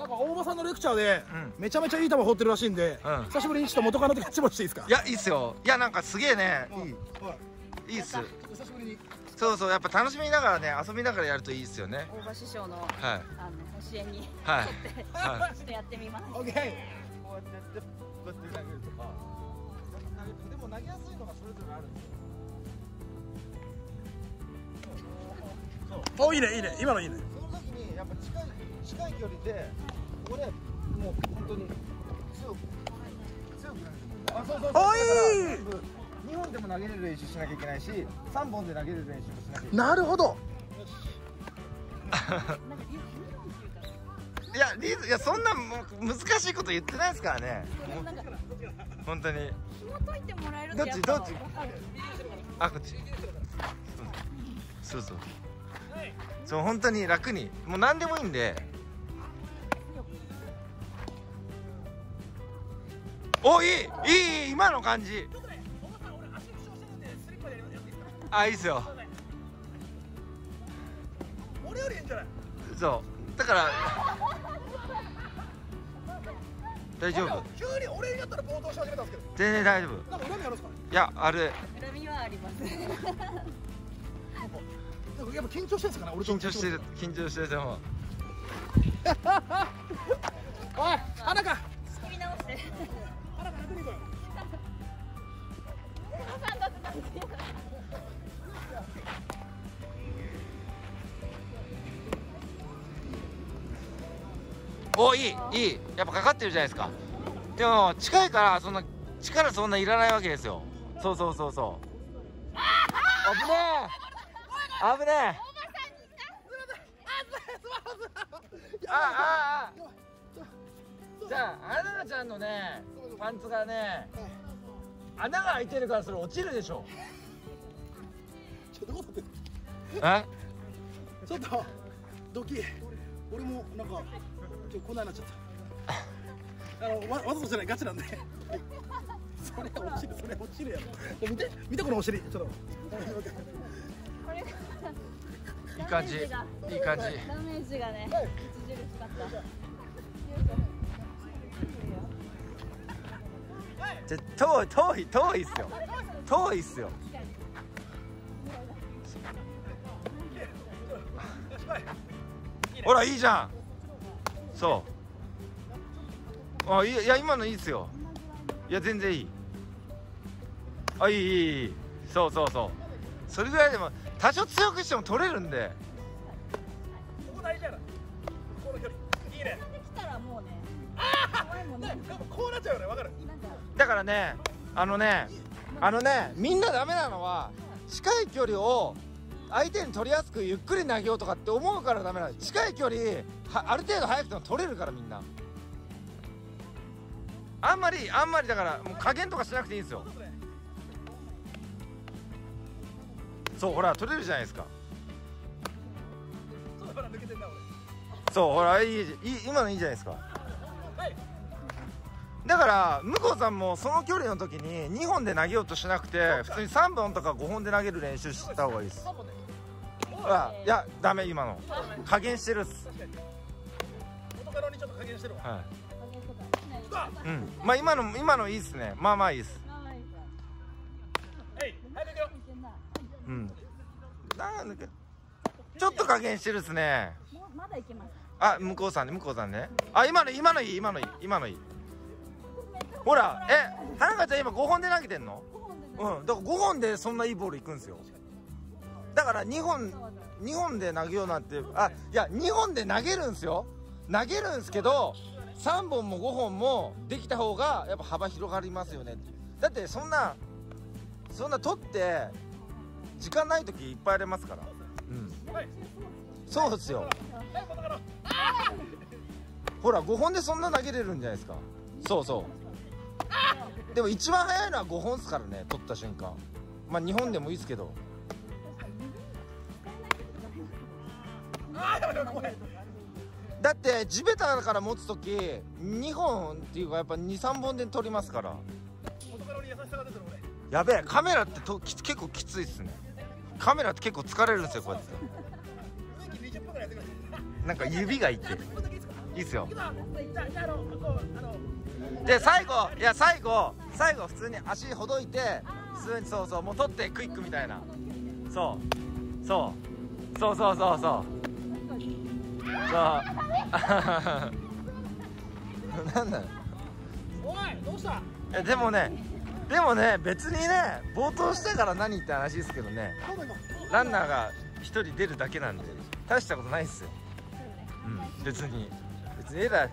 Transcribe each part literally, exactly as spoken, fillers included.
なんか大場さんのレクチャーでめちゃめちゃいい球放ってるらしいんで、久しぶりにちょっと元カノで勝ちもしていいですか。いやいいっすよ。いやなんかすげえね、いいっす。久しぶりにそうそう、やっぱ楽しみながらね、遊びながらやるといいっすよね。大場師匠の教えに沿ってちょっとやってみます。オッケー。こうやって投げるとか、でも投げやすいのがそれぞれあるんですよ。お、いいねいいね、今のいいね。その時にやっぱ近い近い距離で、ここでもう本当に強く強くなる。あ、そうそうそう。おい。にほんでも投げれる練習しなきゃいけないし、さんぼんで投げれる練習もしなきゃいけない。なるほど。いやリズ、いやそんなもう難しいこと言ってないですからね。本当に。紐解いてもらえるとやっぱ。どっちどっち。あ、こっち。そうそう。そう本当に楽に、もう何でもいいんで。お、いいいい、今の感じ。あ、いいっすよ。俺よりいいんじゃない？そうだから大丈夫。急に俺になったら暴動し始めたんですけど。全然大丈夫。なんか恨みあるんですか？いやあれ。恨みはあります。やっぱ緊張してるんですかね。俺緊張してる、緊張してる。もうおい花か作り直して花か楽にいこうよ。おさんだってなんて言うの。お、いいいい、やっぱかかってるじゃないですか。でも近いからそんな力そんないらないわけですよ。そうそうそうそう。危ねえ。危ねえ。あああ。じゃあ、アナちゃんのね、パンツがね、穴が開いてるからそれ落ちるでしょ。ちょっと待って。え？ちょっとドキ。俺もなんかちょっとこんなになっちゃった。あのわわざとじゃない、ガチなんで。それ落ちる、それ落ちるやろ。見て見てこのお尻。ちょっと。いい感じ、いい感じ。ダメージがね、著しかった。じゃ遠い遠い遠いっすよ。遠いっすよ。ほらいいじゃん。そう。あ、いや今のいいっすよ。いや全然いい。あ、いいいいいい。そうそうそう。それぐらいでも多少強くしても取れるんで。ここ大事やな。この距離。いいね。来たらもうね。ああ。こうなっちゃうよね。わかる。だからね、あのね、あのね、みんなダメなのは近い距離を相手に取りやすくゆっくり投げようとかって思うからダメなの。近い距離ある程度速くても取れるからみんな。あんまりあんまりだからもう加減とかしなくていいんですよ。そうほら取れるじゃないですか。そうほらいい、いい、今のいいじゃないですか。だから向こうさんもその距離の時ににほんで投げようとしなくて普通にさんぼんとかごほんで投げる練習した方がいいです。ほらいやダメ、今の加減してるっす。元カノにちょっと加減してるわ。はい。うん。まあ今の今のいいっすね。まあまあいいっす。うん、なんかちょっと加減してるっすね。まだいけます。あ、向こうさんね、向こうさんね。あ、今の今のいい、今のいい、今のいい。ほら、え、田中ちゃん今ごほんで投げてんの？うん、だからごほんでそんないいボールいくんですよ。だからにほん、にほんで投げようなんて、あ、いやにほんで投げるんですよ。投げるんですけど、さんぼんもごほんもできた方がやっぱ幅広がりますよね。だってそんなそんな取って。時間ないときいっぱいありますから。うん。そうですよ。ほらごほんでそんな投げれるんじゃないですか。そうそう。でも一番早いのはごほんですからね。取った瞬間。まあにほんでもいいですけど。だって地べたから持つときにほんっていうかやっぱに、さんぼんで取りますから。やべえ、カメラってとき結構きついっすね。カメラって結構疲れるんですよ、こうやって。なんか指がいって。いいっすよ。で最後、いや最後最後普通に足ほどいて、普通にそうそう、もう取ってクイックみたいな、そうそうそうそうそうそうなんだよおい、どうした。えでもねでもね別にね暴投したから何って話ですけどね、ランナーが一人出るだけなんで大したことないっすよ。うん、別に別にエラー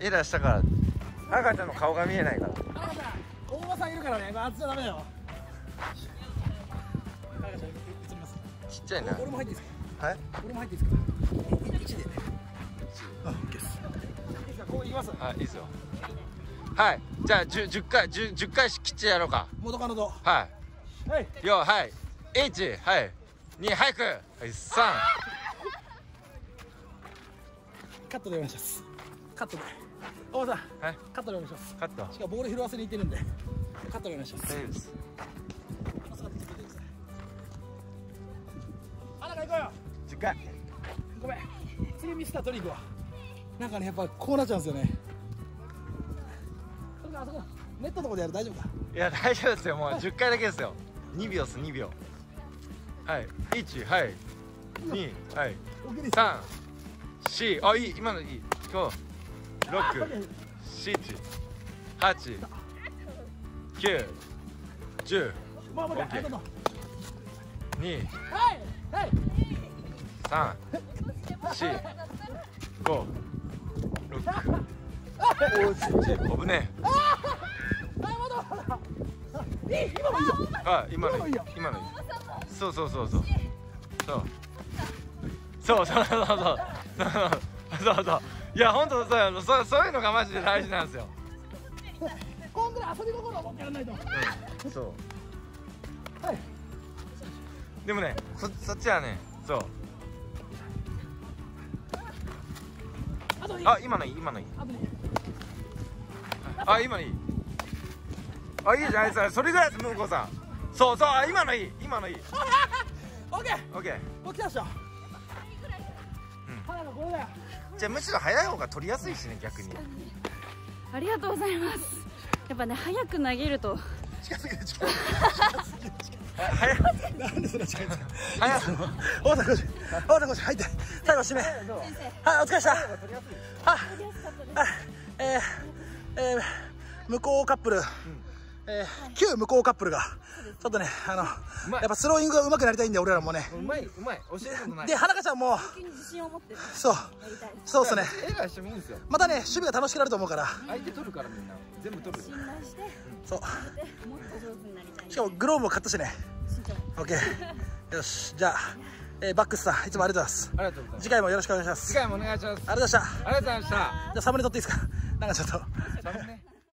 エラーしたから、赤ちゃんの顔が見えないから。赤ちゃん大場さんいるからね、まあ、あっちじゃダメだよ。赤ちゃん映ります。ちっちゃいな。俺も入っていいですか。はい。俺も入っていいですか。一でね。あ、オッケーです。いいですか、こう行きます。はい、いいですよ。はい、じゃあ十十回十十回きっちりやろうか。元カノと。はい。はい。よ、はい。一、はい。二、早く。はい、三。カットでお願いします。カットで。大場さん。はい。カットでお願いします。カット。しかもボール拾わせに行ってるんで。カットでお願いします。大丈夫です。あらか行こうよ。十回。ごめん。次ミスったトリックは。なんかね、やっぱこうなっちゃうんですよね。それかあそこネットのとこでやる、大丈夫か。いや大丈夫ですよ、もう十回だけですよ。二秒す二秒。はい。一、はい。二、はい。三。四、あ、いい、今のいい、五、六、七、八、九、十、二、三、四、五、六、おぶね。あ、今のいい、今のいい。そうそうそうそう。そう。そうそうそうそう。そうそう、いや本当そう、そうそういうのがマジで大事なんですよ。こんぐらい遊び心を持ってやらないと。うん、そう。はい。でもね、そそっちはね、そう。あ、今のいい、今のいい。あ、今のいい。あ、いいじゃないですか。それぐらいです、ムンコさん。そうそう、あ、今のいい、今のいい。オッケー。オッケー。もう来たっしょ。じゃあむしろ早い方が取りやすいしね、逆に。ありがとうございます。やっぱね、早く投げると近すぎる、近すぎる、近すぎる、早くなんでそんな近いんですか。早く大田コーチ、大田コーチ入って最後締め。はい、お疲れした。ああ、えー、えー、向こうカップル、えー、旧向こうカップルがちょっとね、あのやっぱスローイングがうまくなりたいんで、俺らもね。うまいうまい、教えることないで、はなかちゃんもそうそうっすね。またね、守備が楽しくなると思うから、相手取るから、みんな全部取る、信頼して。そう、もっと上手になりたい。しかもグローブも買ったしね。オッケー、よし。じゃあバックスさん、いつもありがとうございます。ありがとうございます。次回もよろしくお願いします。次回もお願いします。ありがとうございました。ありがとうございました。じゃあサムネ撮っていいですか。なんかちょっと